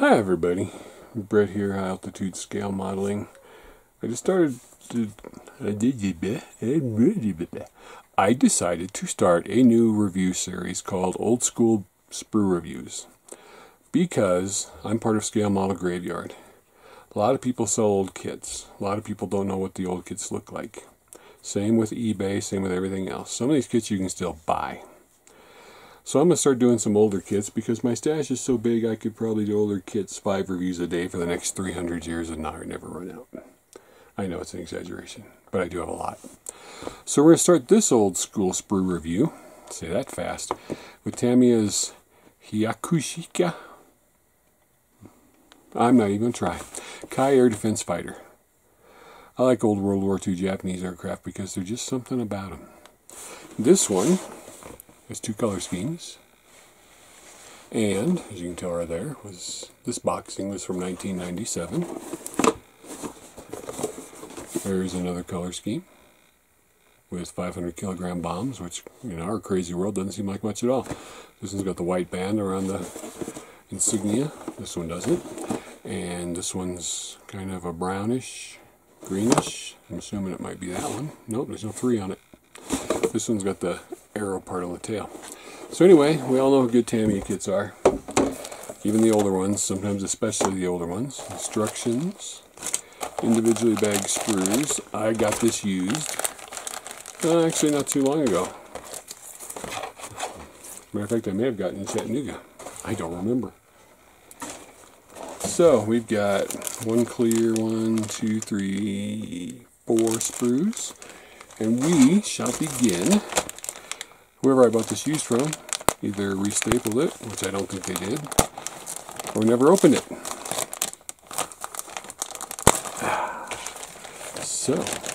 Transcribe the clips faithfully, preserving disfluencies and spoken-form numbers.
Hi everybody, Brett here, High Altitude Scale Modeling. I just started to, I decided to start a new review series called Old School Sprue Reviews because I'm part of Scale Model Graveyard. A lot of people sell old kits. A lot of people don't know what the old kits look like. Same with eBay, same with everything else. Some of these kits you can still buy. So I'm going to start doing some older kits because my stash is so big I could probably do older kits five reviews a day for the next three hundred years and not, never run out. I know it's an exaggeration, but I do have a lot. So we're going to start this old school sprue review, say that fast, with Tamiya's Hyakushika. I'm not even going to try. Kai Air Defense Fighter. I like old World War Two Japanese aircraft because there's just something about them. This one has two color schemes, and as you can tell right there, was this boxing was from nineteen ninety-seven. There's another color scheme with five hundred kilogram bombs, which in our crazy world doesn't seem like much at all. This one's got the white band around the insignia. This one doesn't, and this one's kind of a brownish, greenish. I'm assuming it might be that one. Nope, there's no three on it. This one's got the arrow part on the tail. So anyway, we all know how good Tamiya kits are. Even the older ones, sometimes especially the older ones. Instructions, individually bagged sprues. I got this used, uh, actually not too long ago. Matter of fact, I may have gotten in Chattanooga. I don't remember. So we've got one clear, one, two, three, four sprues. And we shall begin. Whoever I bought this used from either restapled it, which I don't think they did, or never opened it. So,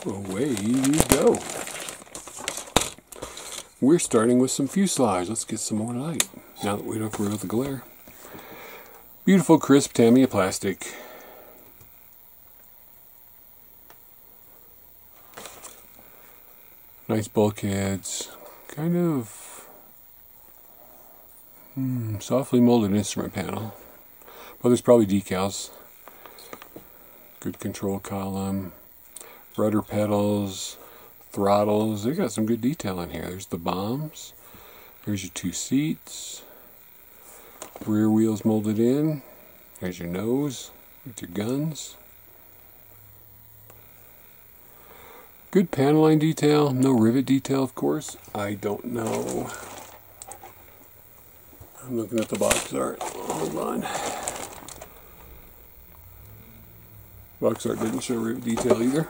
away you go. We're starting with some fuselage. Let's get some more light, now that we don't have to worry about the glare. Beautiful, crisp Tamiya plastic. Nice bulkheads. Kind of hmm, softly molded instrument panel. Well, there's probably decals. Good control column. Rudder pedals. Throttles. They've got some good detail in here. There's the bombs. There's your two seats. Rear wheels molded in. There's your nose with your guns. Good panel line detail, no rivet detail, of course. I don't know. I'm looking at the box art. Hold on. Box art didn't show rivet detail either.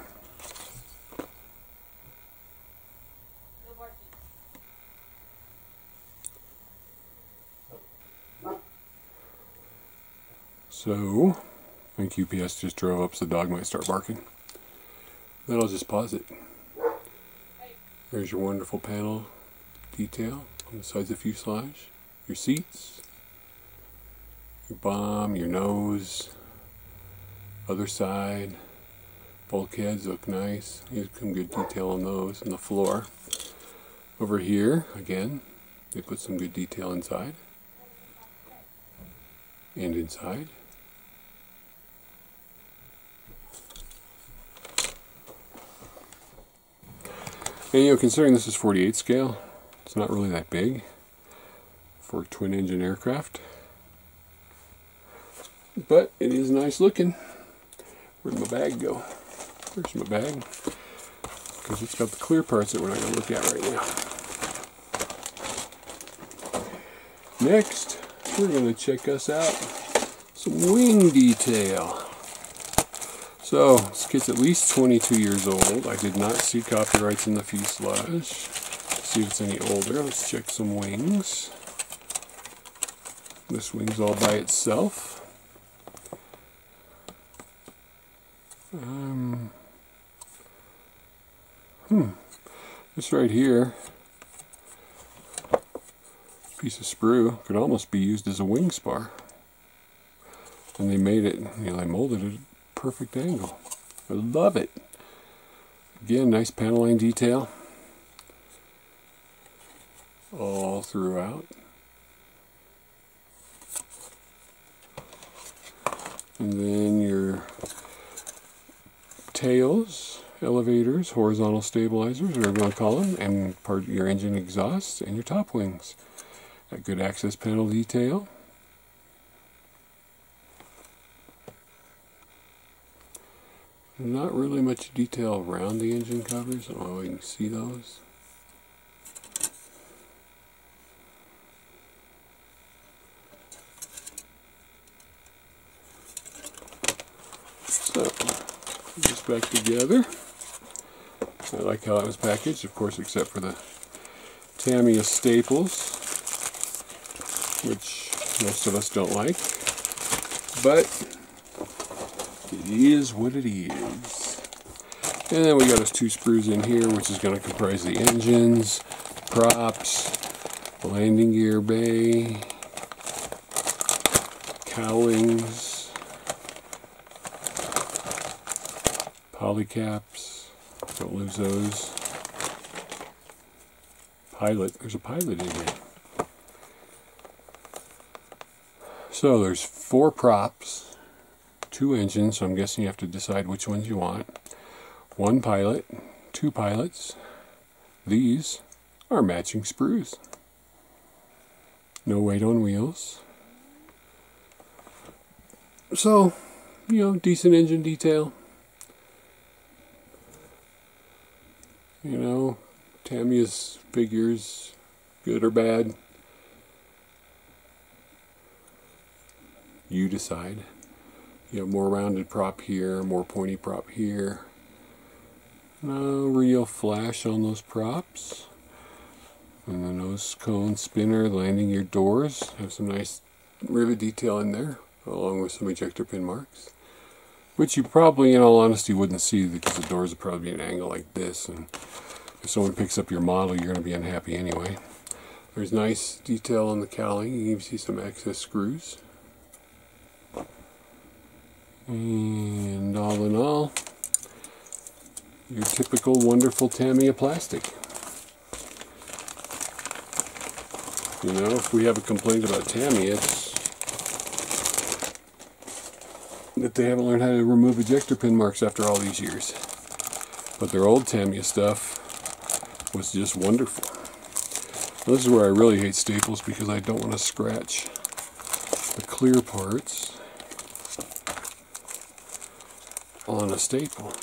So, I think U P S just drove up, so the dog might start barking. Then I'll just pause it. There's your wonderful panel detail on the sides of the fuselage. Your seats, your bomb, your nose, other side, bulkheads look nice. There's some good detail on those, and the floor. Over here, again, they put some good detail inside. And inside. And, you know, considering this is forty-eight scale, it's not really that big for a twin engine aircraft. But it is nice looking. Where'd my bag go? Where's my bag? Because it's got the clear parts that we're not going to look at right now. Next, we're going to check us out some wing detail. So, this kit's at least twenty-two years old. I did not see copyrights in the fuselage. Let's see if it's any older. Let's check some wings. This wing's all by itself. Um, hmm. This right here, piece of sprue, could almost be used as a wing spar. And they made it, you know, they molded it. Perfect angle. I love it. Again, nice panel line detail all throughout. And then your tails, elevators, horizontal stabilizers, or what I call them, and part your engine exhausts and your top wings. A good access panel detail. Not really much detail around the engine covers. Oh, you can see those. So, just back together. I like how it was packaged, of course, except for the Tamiya staples, which most of us don't like. But it is what it is. And then we got us two sprues in here, which is going to comprise the engines, props, landing gear bay, cowlings, polycaps, don't lose those, pilot, there's a pilot in here. So there's four props, two engines, so I'm guessing you have to decide which ones you want. One pilot, two pilots. These are matching sprues. No weight on wheels. So, you know, decent engine detail. You know, Tamiya's figures, good or bad. You decide. You have more rounded prop here, more pointy prop here. No real flash on those props. And the nose cone spinner, landing gear doors, have some nice rivet detail in there, along with some ejector pin marks. Which you probably, in all honesty, wouldn't see because the doors would probably be at an angle like this. And if someone picks up your model, you're going to be unhappy anyway. There's nice detail on the cowling. You can even see some excess screws. And all in all, your typical wonderful Tamiya plastic. You know, if we have a complaint about Tamiya, it's that they haven't learned how to remove ejector pin marks after all these years. But their old Tamiya stuff was just wonderful. Well, this is where I really hate staples because I don't want to scratch the clear parts on a staple.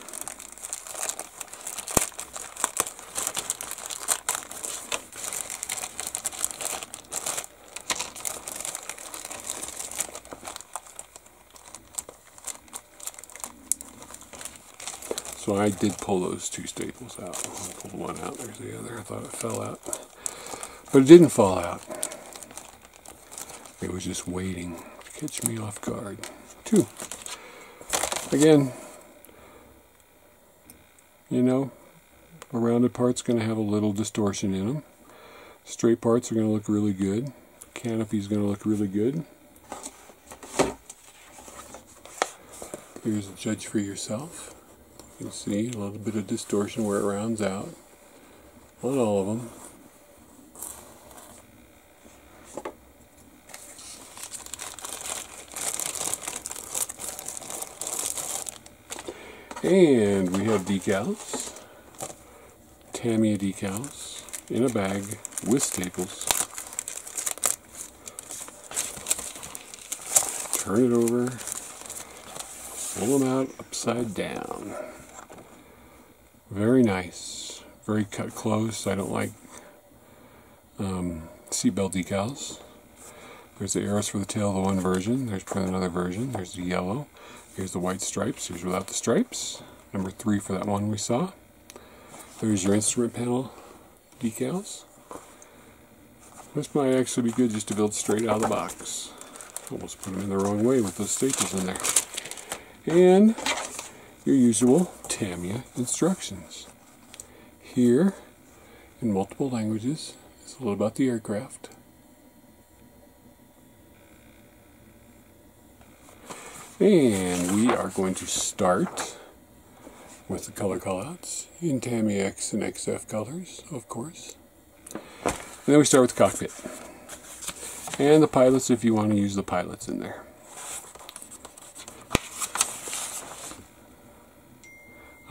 So I did pull those two staples out. I pulled one out, there's the other. I thought it fell out. But it didn't fall out. It was just waiting to catch me off guard. Two. Again, you know, a rounded part's going to have a little distortion in them. Straight parts are going to look really good. Canopy's going to look really good. Here's a judge for yourself. You can see a little bit of distortion where it rounds out on all of them. And we have decals, Tamiya decals, in a bag with staples. Turn it over, pull them out upside down. Very nice, very cut close. I don't like um, seatbelt decals. There's the arrows for the tail of the one version, there's for another version, there's the yellow. Here's the white stripes, here's without the stripes. Number three for that one we saw. There's your instrument panel decals. This might actually be good just to build straight out of the box. Almost put them in the wrong way with those staples in there. And your usual Tamiya instructions. Here, in multiple languages, it's a little about the aircraft. And we are going to start with the color callouts in Tamiya X and X F colors, of course. And then we start with the cockpit. And the pilots, if you want to use the pilots in there.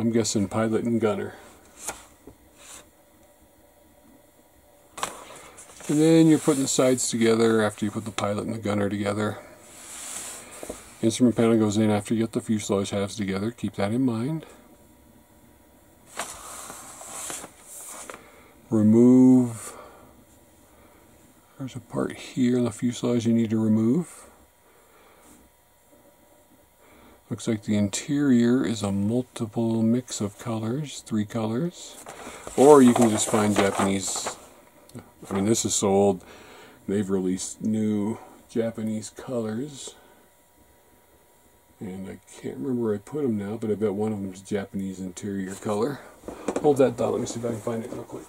I'm guessing pilot and gunner. And then you're putting the sides together after you put the pilot and the gunner together. Instrument panel goes in after you get the fuselage halves together. Keep that in mind. Remove. There's a part here in the fuselage you need to remove. Looks like the interior is a multiple mix of colors, three colors. Or you can just find Japanese. I mean, this is so old, they've released new Japanese colors. And I can't remember where I put them now, but I bet one of them is Japanese interior color. Hold that thought, let me see if I can find it real quick.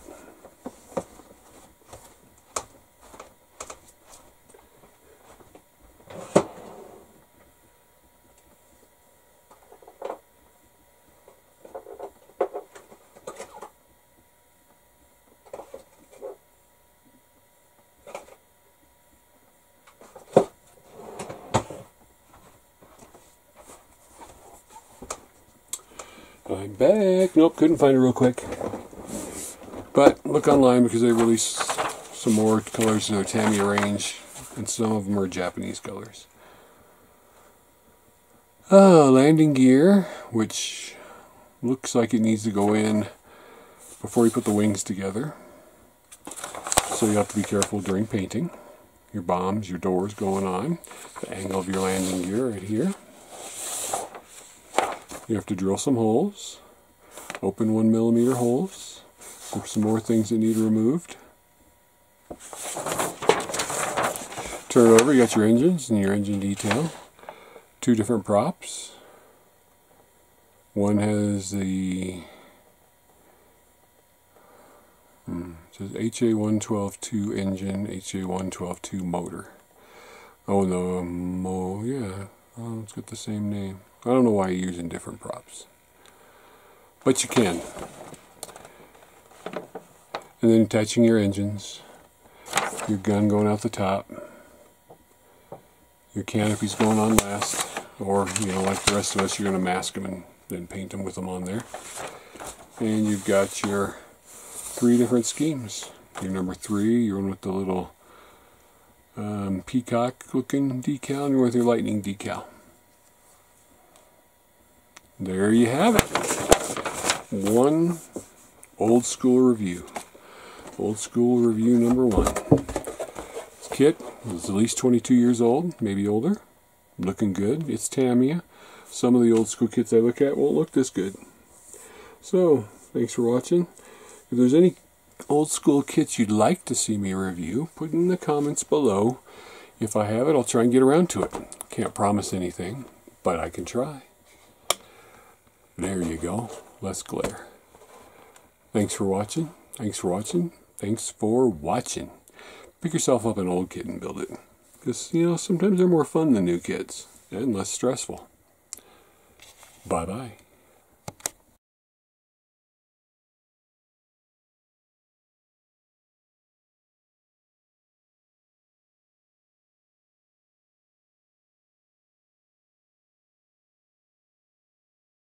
I'm back. Nope, couldn't find it real quick. But look online because they released some more colors in their Tamiya range, and some of them are Japanese colors. Uh, landing gear, which looks like it needs to go in before you put the wings together. So you have to be careful during painting. Your bombs, your doors going on, the angle of your landing gear right here. You have to drill some holes, open one millimeter holes, for some more things that need removed. Turn over, you got your engines and your engine detail. Two different props. One has the hmm, it says H A one twelve two engine, H A one twelve two motor. Oh no, um, oh yeah, oh, it's got the same name. I don't know why you're using different props, but you can. And then attaching your engines, your gun going out the top, your canopy's going on last, or, you know, like the rest of us, you're going to mask them and then paint them with them on there. And you've got your three different schemes. Your number three, you're one with the little um, peacock looking decal, and you're with your lightning decal. There you have it. One old school review. Old school review number one. This kit is at least twenty-two years old, maybe older. Looking good. It's Tamiya. Some of the old school kits I look at won't look this good. So, thanks for watching. If there's any old school kits you'd like to see me review, put in the comments below. If I have it, I'll try and get around to it. Can't promise anything, but I can try. There you go. Less glare. Thanks for watching. Thanks for watching. Thanks for watching. Pick yourself up an old kit and build it. Because, you know, sometimes they're more fun than new kits. And less stressful. Bye-bye.